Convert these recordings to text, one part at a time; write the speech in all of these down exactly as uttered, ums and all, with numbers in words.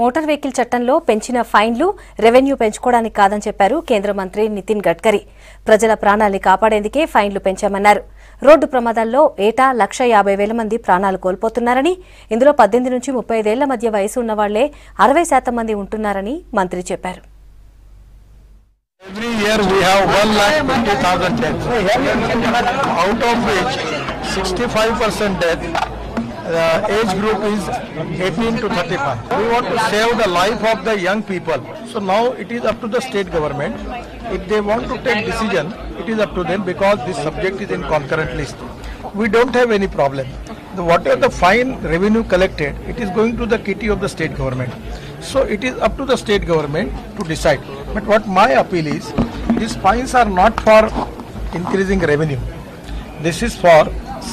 Motor vehicle చట్టంలో పెంచిన ఫైన్లు రెవెన్యూ పెంచుకోవడానికి కాదని చెప్పారు కేంద్ర మంత్రి నితిన్ గడ్కరీ. ప్రజల ప్రాణాలను కాపాడేందుకే ఫైన్లు పెంచామన్నారు. రోడ్డు ప్రమాదాల్లో ఏటా లక్ష యాభై వేల మంది ప్రాణాలు కోల్పోతున్నారని, ఇందులో పద్దెనిమిది నుంచి ముప్పై ఐదేళ్ల మధ్య వయసు ఉన్న వాళ్లే అరవై శాతం మంది ఉంటున్నారని మంత్రి చెప్పారు. Every year we have one lakh twenty thousand deaths, out of which sixty-five percent death, the age group is eighteen to thirty-five. We want to save the life of the young people. So now it is up to the state government. If they want to take decision, it is up to them because this subject is in concurrent list. We don't have any problem. Whatever the fine revenue collected, it is going to the kitty of the state government. So it is up to the state government to decide. But what my appeal is, these fines are not for increasing revenue. This is for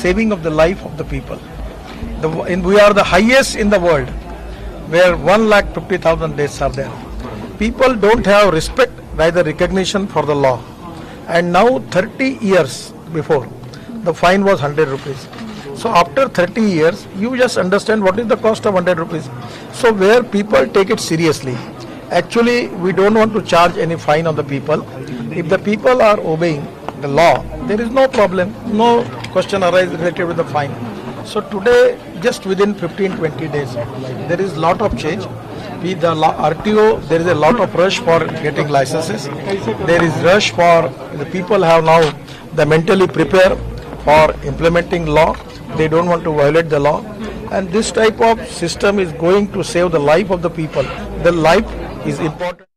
saving of the life of the people. The, and we are the highest in the world, where one lakh fifty thousand deaths are there. People don't have respect, neither recognition for the law. And now thirty years before, the fine was one hundred rupees. So after thirty years, you just understand what is the cost of one hundred rupees. So where people take it seriously. Actually, we don't want to charge any fine on the people. If the people are obeying the law, there is no problem, no question arises related with the fine. So today, just within fifteen to twenty days, there is a lot of change. With the R T O, there is a lot of rush for getting licenses. There is rush for the people have now the mentally prepare for implementing law. They don't want to violate the law, and this type of system is going to save the life of the people. The life is important.